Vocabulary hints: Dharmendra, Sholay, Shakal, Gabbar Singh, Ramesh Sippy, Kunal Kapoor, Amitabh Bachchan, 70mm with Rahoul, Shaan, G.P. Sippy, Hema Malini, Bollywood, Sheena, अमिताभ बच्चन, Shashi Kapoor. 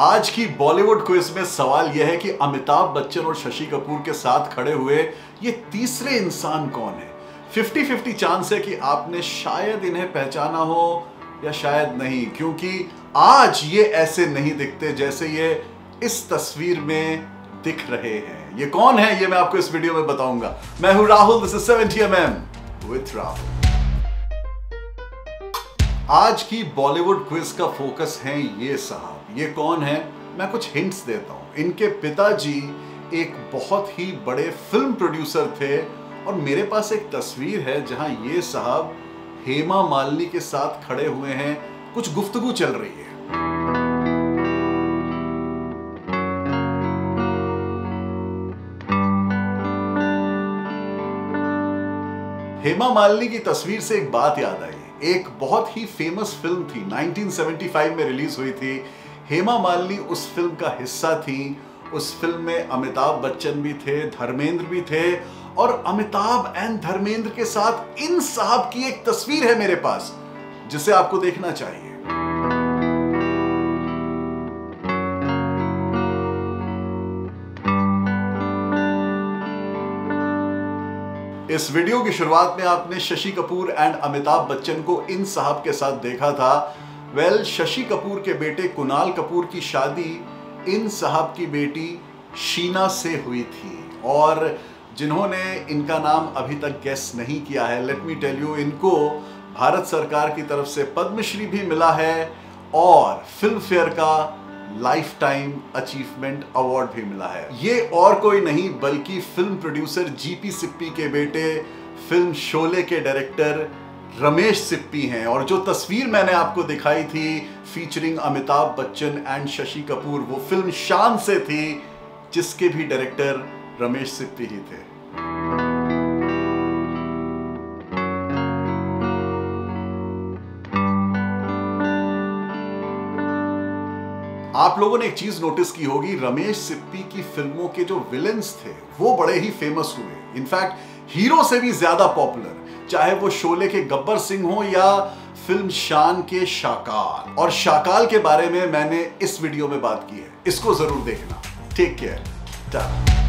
आज की बॉलीवुड क्विज में सवाल यह है कि अमिताभ बच्चन और शशि कपूर के साथ खड़े हुए ये तीसरे इंसान कौन है। 50-50 चांस है कि आपने शायद इन्हें पहचाना हो या शायद नहीं, क्योंकि आज ये ऐसे नहीं दिखते जैसे ये इस तस्वीर में दिख रहे हैं। ये कौन है ये मैं आपको इस वीडियो में बताऊंगा। मैं हूं Rahul, this is 70mm with Rahul. आज की बॉलीवुड क्विज का फोकस है ये साहब। ये कौन है, मैं कुछ हिंट्स देता हूँ। इनके पिताजी एक बहुत ही बड़े फिल्म प्रोड्यूसर थे और मेरे पास एक तस्वीर है जहाँ ये साहब हेमा मालिनी के साथ खड़े हुए हैं, कुछ गुफ्तगू चल रही है। हेमा मालिनी की तस्वीर से एक बात याद आई, एक बहुत ही फेमस फिल्म थी 1975 में रिलीज हुई थी। हेमा मालिनी उस फिल्म का हिस्सा थी। उस फिल्म में अमिताभ बच्चन भी थे, धर्मेंद्र भी थे, और अमिताभ एंड धर्मेंद्र के साथ इन साहब की एक तस्वीर है मेरे पास जिसे आपको देखना चाहिए। इस वीडियो की शुरुआत में आपने शशि कपूर एंड अमिताभ बच्चन को इन साहब के साथ देखा था। वेल, शशि कपूर के बेटे कुणाल कपूर की शादी इन साहब की बेटी शीना से हुई थी, और जिन्होंने इनका नाम अभी तक गेस नहीं किया है, लेट मी टेल यू, इनको भारत सरकार की तरफ से पद्मश्री भी मिला है और फिल्म फेयर का लाइफ टाइम अचीवमेंट अवार्ड भी मिला है। ये और कोई नहीं बल्कि फिल्म प्रोड्यूसर जीपी सिप्पी के बेटे, फिल्म शोले के डायरेक्टर रमेश सिप्पी हैं। और जो तस्वीर मैंने आपको दिखाई थी फीचरिंग अमिताभ बच्चन एंड शशि कपूर, वो फिल्म शान से थी जिसके भी डायरेक्टर रमेश सिप्पी ही थे। आप लोगों ने एक चीज नोटिस की होगी, रमेश सिप्पी की फिल्मों के जो विलेंस थे वो बड़े ही फेमस हुए, इनफैक्ट हीरो से भी ज्यादा पॉपुलर, चाहे वो शोले के गब्बर सिंह हो या फिल्म शान के शाकाल। और शाकाल के बारे में मैंने इस वीडियो में बात की है, इसको जरूर देखना। Take care, Tata.